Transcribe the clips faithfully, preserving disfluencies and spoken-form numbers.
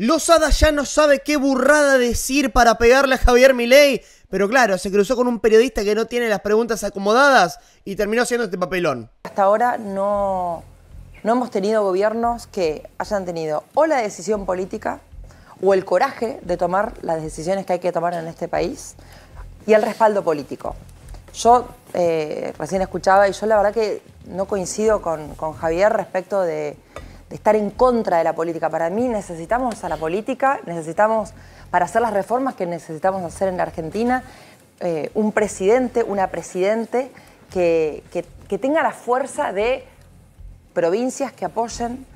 Losada ya no sabe qué burrada decir para pegarle a Javier Milei, pero claro, se cruzó con un periodista que no tiene las preguntas acomodadas y terminó haciendo este papelón. Hasta ahora no, no hemos tenido gobiernos que hayan tenido o la decisión política o el coraje de tomar las decisiones que hay que tomar en este país y el respaldo político. Yo eh, recién escuchaba y yo la verdad que no coincido con, con Javier respecto de... de estar en contra de la política. Para mí necesitamos a la política, necesitamos, para hacer las reformas que necesitamos hacer en la Argentina, eh, un presidente, una presidente que, que, que tenga la fuerza de provincias que apoyen,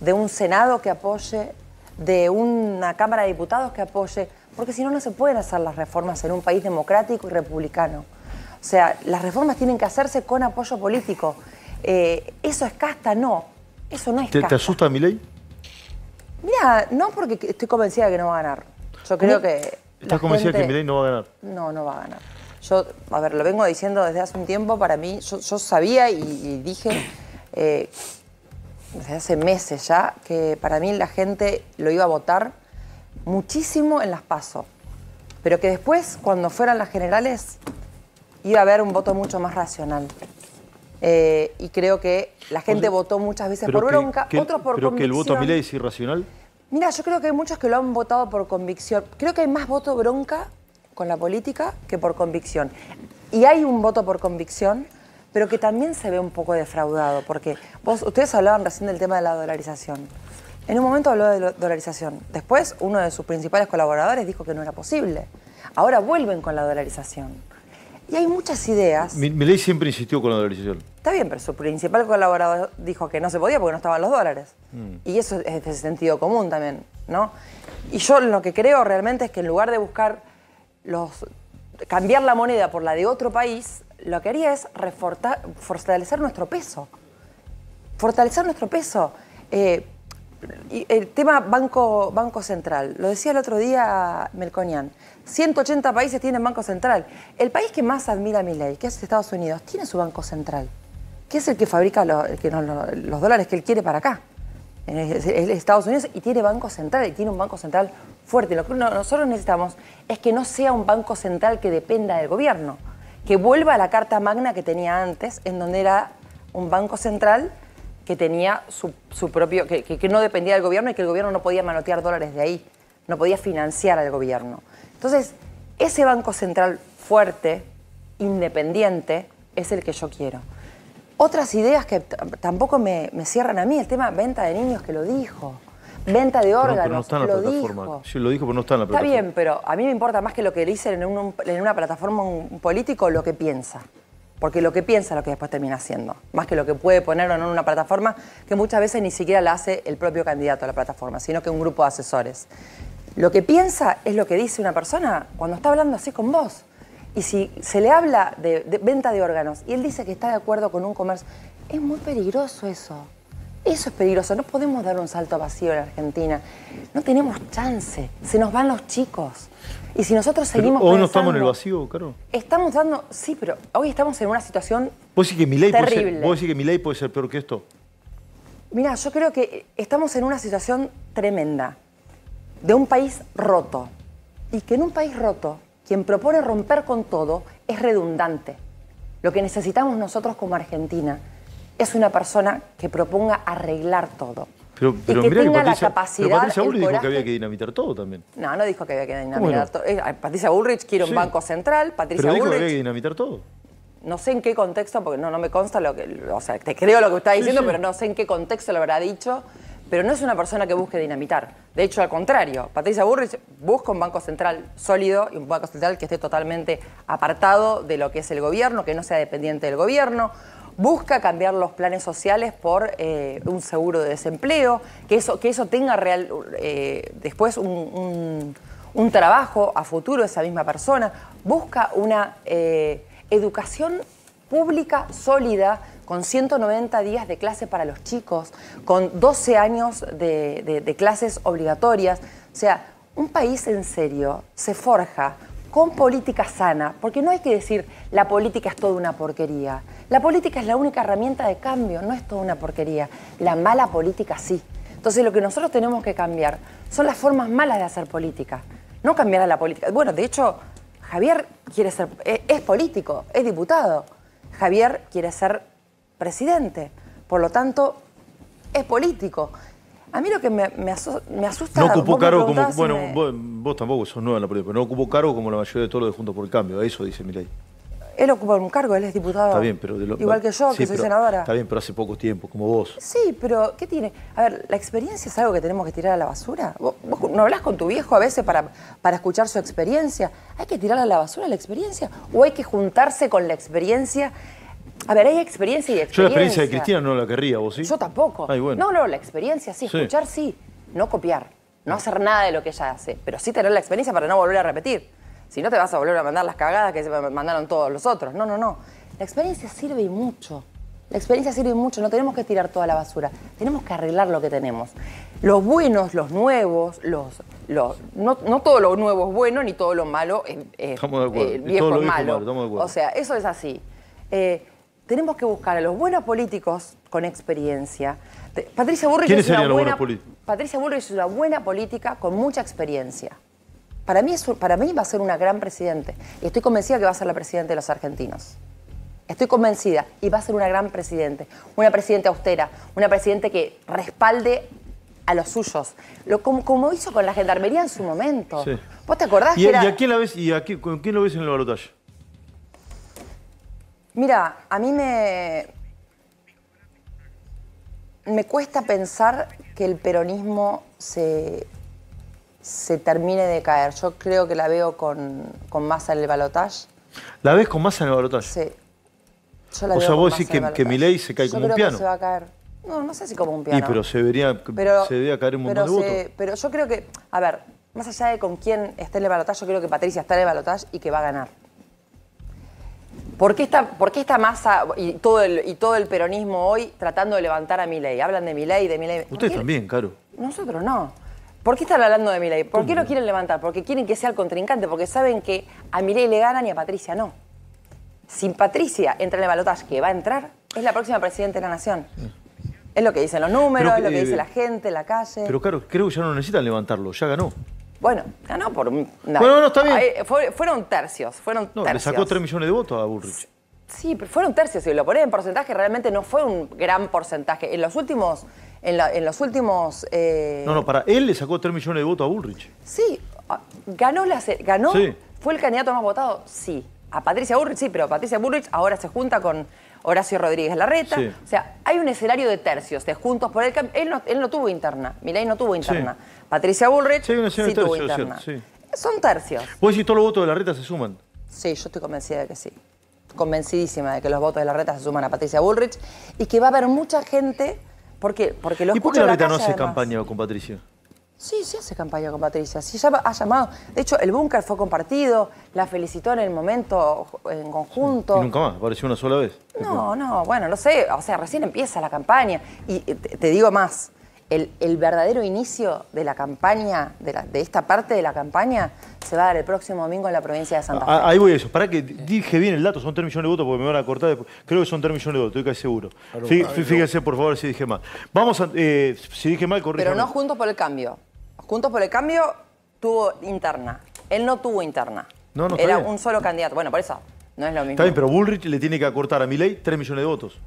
de un Senado que apoye, de una Cámara de Diputados que apoye, porque si no, no se pueden hacer las reformas en un país democrático y republicano. O sea, las reformas tienen que hacerse con apoyo político. Eh, ¿Eso es casta? No. Eso no es ¿Te, ¿Te asusta Milei? Mira, no, porque estoy convencida de que no va a ganar. Yo creo que... ¿Estás gente... convencida de que Milei no va a ganar? No, no va a ganar. Yo, a ver, lo vengo diciendo desde hace un tiempo, para mí, yo, yo sabía y, y dije, eh, desde hace meses ya, que para mí la gente lo iba a votar muchísimo en las PASO, pero que después, cuando fueran las generales, iba a haber un voto mucho más racional. Eh, y creo que la gente o sea, votó muchas veces por que, bronca, que, otros por pero convicción. ¿Pero que el voto a Milei es irracional? Mira, yo creo que hay muchos que lo han votado por convicción. Creo que hay más voto bronca con la política que por convicción. Y hay un voto por convicción, pero que también se ve un poco defraudado, porque vos, ustedes hablaban recién del tema de la dolarización. En un momento habló de dolarización. Después, uno de sus principales colaboradores dijo que no era posible. Ahora vuelven con la dolarización. Y hay muchas ideas. Milei siempre insistió con la dolarización. Está bien, pero su principal colaborador dijo que no se podía porque no estaban los dólares. Mm. Y eso es de sentido común también, ¿no? Y yo lo que creo realmente es que en lugar de buscar los cambiar la moneda por la de otro país, lo que haría es reforta, fortalecer nuestro peso. Fortalecer nuestro peso. Eh, y el tema banco, banco central, lo decía el otro día Melconian, ciento ochenta países tienen banco central. El país que más admira a Milei, que es Estados Unidos, tiene su banco central, que es el que fabrica lo, el que no, lo, los dólares que él quiere para acá. Es, es Estados Unidos y tiene banco central, y tiene un banco central fuerte. Lo que nosotros necesitamos es que no sea un banco central que dependa del gobierno, que vuelva a la Carta Magna que tenía antes, en donde era un banco central que tenía su, su propio, que, que, que no dependía del gobierno y que el gobierno no podía manotear dólares de ahí, no podía financiar al gobierno. Entonces, ese banco central fuerte, independiente, es el que yo quiero. Otras ideas que tampoco me, me cierran a mí, el tema venta de niños, que lo dijo, venta de órganos, pero no está en la lo dijo. Sí, lo dijo, pero no está en la plataforma. Está bien, pero a mí me importa más que lo que dicen en, un, en una plataforma un político, lo que piensa. Porque lo que piensa es lo que después termina haciendo, más que lo que puede poner o no en una plataforma, que muchas veces ni siquiera la hace el propio candidato a la plataforma, sino que un grupo de asesores. Lo que piensa es lo que dice una persona cuando está hablando así con vos. Y si se le habla de, de venta de órganos y él dice que está de acuerdo con un comercio, es muy peligroso eso. Eso es peligroso. No podemos dar un salto vacío en Argentina. No tenemos chance. Se nos van los chicos. Y si nosotros seguimos pensando... ¿Hoy no estamos en el vacío, Caro? Estamos dando... Sí, pero hoy estamos en una situación terrible. ¿Vos decís que Milei puede ser peor que esto? Mirá, yo creo que estamos en una situación tremenda. De un país roto. Y que en un país roto, quien propone romper con todo es redundante. Lo que necesitamos nosotros como Argentina es una persona que proponga arreglar todo. Pero, pero y que mirá tenga que Patricia, la capacidad, pero Patricia Bullrich dijo que había que dinamitar todo también. No, no dijo que había que dinamitar todo. No? Patricia Bullrich quiere un sí. banco central. Patricia pero dijo Bullrich, que había que dinamitar todo. No sé en qué contexto, porque no, no me consta lo que... O sea, te creo lo que está diciendo, sí, sí. pero no sé en qué contexto lo habrá dicho. Pero no es una persona que busque dinamitar. De hecho, al contrario, Patricia Bullrich busca un banco central sólido y un banco central que esté totalmente apartado de lo que es el gobierno, que no sea dependiente del gobierno. Busca cambiar los planes sociales por eh, un seguro de desempleo, que eso, que eso tenga real, eh, después un, un, un trabajo a futuro esa misma persona. Busca una eh, educación pública sólida, con ciento noventa días de clase para los chicos, con doce años de, de, de clases obligatorias. O sea, un país en serio se forja con política sana, porque no hay que decir la política es toda una porquería. La política es la única herramienta de cambio, no es toda una porquería. La mala política sí. Entonces lo que nosotros tenemos que cambiar son las formas malas de hacer política. No cambiar a la política. Bueno, de hecho, Javier quiere ser, es político, es diputado. Javier quiere ser presidente, por lo tanto, es político. A mí lo que me, me, aso, me asusta... No ocupó cargo como... Bueno, si me... vos, vos tampoco sos nueva en la política, pero no ocupó cargo como la mayoría de todos los de Juntos por el Cambio, eso dice Milei. Él ocupa un cargo, él es diputado, está bien, pero de lo, igual que yo, sí, que soy pero, senadora. Está bien, pero hace poco tiempo, como vos. Sí, pero ¿qué tiene? A ver, ¿la experiencia es algo que tenemos que tirar a la basura? ¿Vos, vos no hablás con tu viejo a veces para, para escuchar su experiencia? ¿Hay que tirarla a la basura la experiencia? ¿O hay que juntarse con la experiencia? A ver, hay experiencia y experiencia. Yo la experiencia de Cristina no la querría, ¿vos sí? Yo tampoco. Ay, bueno. No, no, la experiencia sí, escuchar sí, sí. No copiar, no hacer nada de lo que ella hace, pero sí tener la experiencia para no volver a repetir. Si no, te vas a volver a mandar las cagadas que se mandaron todos los otros. No, no, no. La experiencia sirve y mucho. La experiencia sirve y mucho. No tenemos que tirar toda la basura. Tenemos que arreglar lo que tenemos. Los buenos, los nuevos, los... los no, no todo lo nuevo es bueno, ni todo lo malo es, eh, estamos de acuerdo. Eh, viejo es malo. Estamos de acuerdo. O sea, eso es así. Eh, tenemos que buscar a los buenos políticos con experiencia. Patricia Bullrich es una buena, buena Patricia Bullrich es una buena política con mucha experiencia. Para mí, es, para mí va a ser una gran presidente. Y estoy convencida que va a ser la presidenta de los argentinos. Estoy convencida. Y va a ser una gran presidente. Una presidente austera. Una presidente que respalde a los suyos. Lo, como, como hizo con la gendarmería en su momento. Sí. ¿Vos te acordás y, que era...? ¿Y a quién la ves, y a quién, con quién lo ves en el balotaje? Mira, a mí me... Me cuesta pensar que el peronismo se... se termine de caer. Yo creo que la veo con, con Massa en el balotaje. ¿La ves con Massa en el balotaje? Sí. Yo la o veo sea, vos decís que, que Milei se cae Yo como creo un piano. Que se va a caer. No, no sé si como un piano. Sí, pero se debería, pero, se debería caer un montón de votos. Pero yo creo que, a ver, más allá de con quién está en el balotaje, yo creo que Patricia está en el balotaje y que va a ganar. ¿Por qué está, por qué está Massa y todo, el, y todo el peronismo hoy tratando de levantar a Milei? Hablan de Milei, de Milei. Ustedes también, Caro. Nosotros no. ¿Por qué están hablando de Milei? ¿Por qué lo quieren levantar? Porque quieren que sea el contrincante, porque saben que a Milei le ganan y a Patricia no. Si Patricia entra en el balotaje, que va a entrar, es la próxima presidenta de la Nación. Es lo que dicen los números, pero, es lo que eh, dice la gente, la calle. Pero claro, creo que ya no necesitan levantarlo, ya ganó. Bueno, ganó por... No, bueno, no, está bien. Fueron tercios, fueron tercios. No, le sacó tres millones de votos a Bullrich. Sí, pero fueron tercios. Si lo ponen en porcentaje, realmente no fue un gran porcentaje. En los últimos... En, la, en los últimos... Eh... No, no, para él le sacó tres millones de votos a Bullrich. Sí, ganó, la, ganó sí. Fue el candidato más votado, sí. A Patricia Bullrich, sí, pero Patricia Bullrich ahora se junta con Horacio Rodríguez Larreta. Sí. O sea, hay un escenario de tercios, de Juntos por el Cambio. Él no, él no tuvo interna, Milei no tuvo interna. Sí. Patricia Bullrich sí, sí tercio, tuvo interna. Cierto, sí. Son tercios. ¿Vos decís todos los votos de Larreta se suman? Sí, yo estoy convencida de que sí. Convencidísima de que los votos de Larreta se suman a Patricia Bullrich y que va a haber mucha gente... ¿Por qué? Porque lo ¿Y por qué Larreta la no hace además. campaña con Patricia? Sí, sí hace campaña con Patricia. Sí, ya ha llamado. De hecho, el búnker fue compartido, la felicitó en el momento en conjunto. Sí. ¿Y nunca más? ¿Apareció una sola vez? No, no, bueno, no sé. O sea, recién empieza la campaña. Y te, te digo más, el, el verdadero inicio de la campaña, de, la, de esta parte de la campaña, se va a dar el próximo domingo en la provincia de Santa Fe. Ah, ahí voy a eso. Pará que dije bien el dato, son tres millones de votos porque me van a cortar después. Creo que son tres millones de votos, estoy casi seguro. Claro, Fí, claro. Fíjense, por favor, si dije mal. Vamos a... Eh, si dije mal, corrígeme. Pero no Juntos por el Cambio. Juntos por el Cambio tuvo interna. Él no tuvo interna. No, no Era sabía. un solo candidato. Bueno, por eso no es lo mismo. Está bien, pero Bullrich le tiene que acortar a Milei tres millones de votos.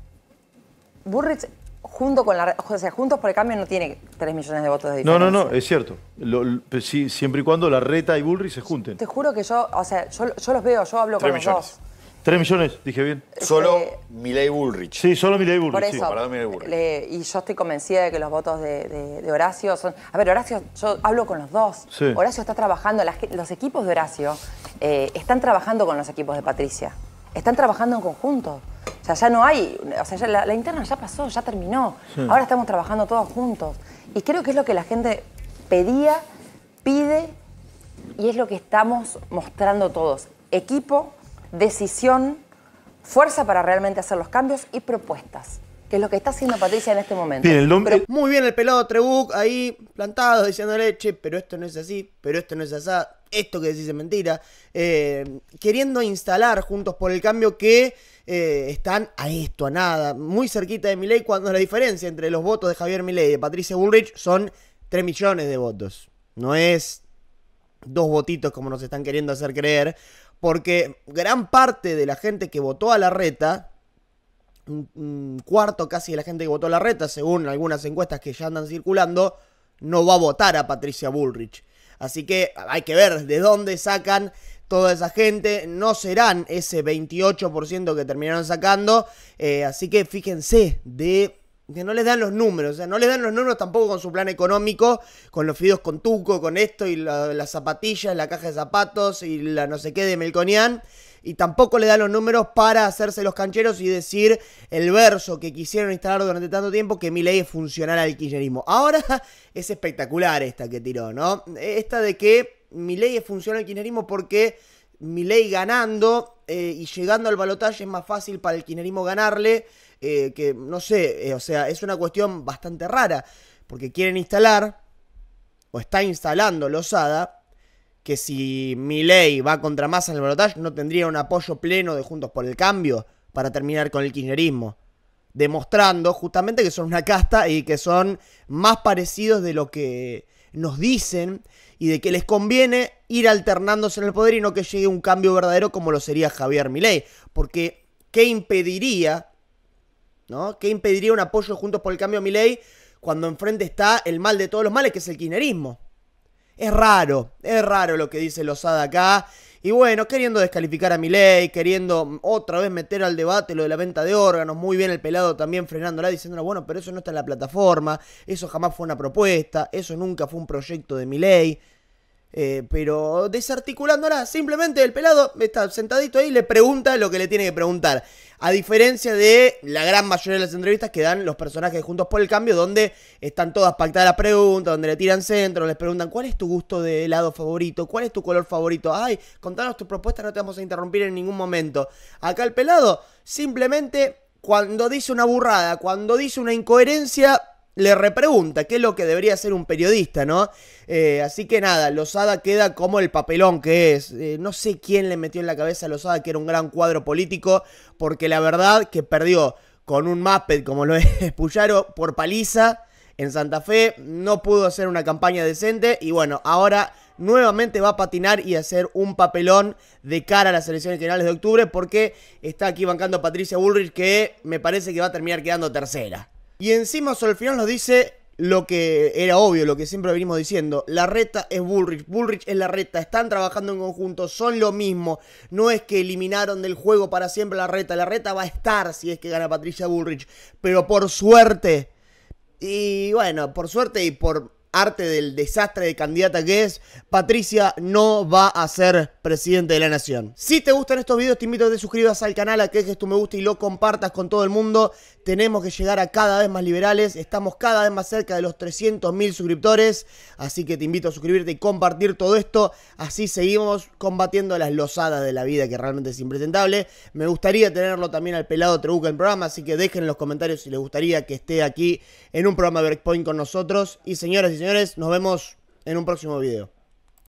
Bullrich... Junto con la, o sea, Juntos por el Cambio no tiene tres millones de votos de diferencia. No, no, no, es cierto. Lo, lo, sí, siempre y cuando Larreta y Bullrich se junten. Te juro que yo, o sea, yo, yo los veo, yo hablo con los dos. tres millones, dije bien. Solo eh, Milei Bullrich. Sí, solo Milei Bullrich. Por eso, sí, para Milei Bullrich. Le, y yo estoy convencida de que los votos de, de, de Horacio son... A ver, Horacio, yo hablo con los dos. Sí. Horacio está trabajando, las, los equipos de Horacio eh, están trabajando con los equipos de Patricia. Están trabajando en conjunto. O sea, ya no hay... O sea, ya la, la interna ya pasó, ya terminó. Sí. Ahora estamos trabajando todos juntos. Y creo que es lo que la gente pedía, pide, y es lo que estamos mostrando todos. Equipo, decisión, fuerza para realmente hacer los cambios y propuestas. Que es lo que está haciendo Patricia en este momento. Bien, el pero, muy bien el pelado Trebucq ahí plantado, diciéndole, che, pero esto no es así, pero esto no es así, esto que decís es mentira. Eh, queriendo instalar Juntos por el Cambio que eh, están a esto, a nada, muy cerquita de Milei, cuando la diferencia entre los votos de Javier Milei y de Patricia Bullrich son tres millones de votos. No es dos votitos como nos están queriendo hacer creer, porque gran parte de la gente que votó a Larreta, un cuarto casi de la gente que votó a Larreta, según algunas encuestas que ya andan circulando, no va a votar a Patricia Bullrich. Así que hay que ver de dónde sacan toda esa gente. No serán ese veintiocho por ciento que terminaron sacando. Eh, así que fíjense de que no les dan los números. O sea, no les dan los números tampoco con su plan económico, con los fideos con tuco, con esto y la, las zapatillas, la caja de zapatos y la no sé qué de Melconian. Y tampoco le dan los números para hacerse los cancheros y decir el verso que quisieron instalar durante tanto tiempo, que Milei es funcional al kirchnerismo. Ahora es espectacular esta que tiró, ¿no? Esta de que Milei es funcional al kirchnerismo porque Milei ganando eh, y llegando al balotaje es más fácil para el kirchnerismo ganarle, eh, que no sé, eh, o sea, es una cuestión bastante rara, porque quieren instalar, o está instalando Losada, que si Milei va contra Massa en el balotaje no tendría un apoyo pleno de Juntos por el Cambio para terminar con el kirchnerismo, demostrando justamente que son una casta y que son más parecidos de lo que nos dicen y de que les conviene ir alternándose en el poder y no que llegue un cambio verdadero como lo sería Javier Milei, porque ¿qué impediría, ¿no? ¿Qué impediría un apoyo Juntos por el Cambio a Milei cuando enfrente está el mal de todos los males, que es el kirchnerismo? Es raro, es raro lo que dice Losada acá. Y bueno, queriendo descalificar a Milei, queriendo otra vez meter al debate lo de la venta de órganos, muy bien el pelado también frenándola, diciéndola, bueno, pero eso no está en la plataforma, eso jamás fue una propuesta, eso nunca fue un proyecto de Milei. Eh, pero desarticulándola, simplemente el pelado está sentadito ahí y le pregunta lo que le tiene que preguntar. A diferencia de la gran mayoría de las entrevistas que dan los personajes de Juntos por el Cambio, donde están todas pactadas las preguntas, donde le tiran centro, les preguntan ¿cuál es tu gusto de helado favorito? ¿Cuál es tu color favorito? Ay, contanos tu propuesta, no te vamos a interrumpir en ningún momento. Acá el pelado simplemente cuando dice una burrada, cuando dice una incoherencia, le repregunta, qué es lo que debería hacer un periodista, ¿no? Eh, así que nada, Losada queda como el papelón que es. Eh, no sé quién le metió en la cabeza a Losada que era un gran cuadro político, porque la verdad que perdió con un Muppet como lo es Pullaro por paliza en Santa Fe, no pudo hacer una campaña decente y bueno, ahora nuevamente va a patinar y hacer un papelón de cara a las elecciones generales de octubre, porque está aquí bancando a Patricia Bullrich, que me parece que va a terminar quedando tercera. Y encima Solfión nos dice lo que era obvio, lo que siempre venimos diciendo. Larreta es Bullrich, Bullrich es Larreta, están trabajando en conjunto, son lo mismo. No es que eliminaron del juego para siempre a Larreta, Larreta va a estar si es que gana Patricia Bullrich. Pero por suerte, y bueno, por suerte y por arte del desastre de candidata que es, Patricia no va a ser presidente de la nación. Si te gustan estos videos, te invito a que te suscribas al canal, a que dejes tu me gusta y lo compartas con todo el mundo. Tenemos que llegar a cada vez más liberales, estamos cada vez más cerca de los trescientos mil suscriptores, así que te invito a suscribirte y compartir todo esto, así seguimos combatiendo las losadas de la vida, que realmente es impresentable. Me gustaría tenerlo también al pelado Trebucq en el programa, así que dejen en los comentarios si les gustaría que esté aquí en un programa Breakpoint con nosotros. Y señoras y señores, nos vemos en un próximo video.